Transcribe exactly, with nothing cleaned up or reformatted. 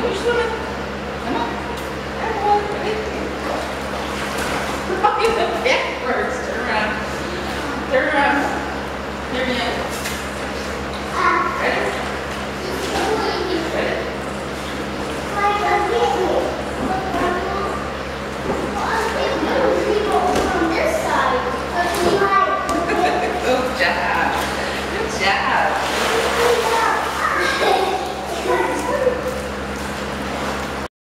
Finish swimming. Come on. Everyone. Ready?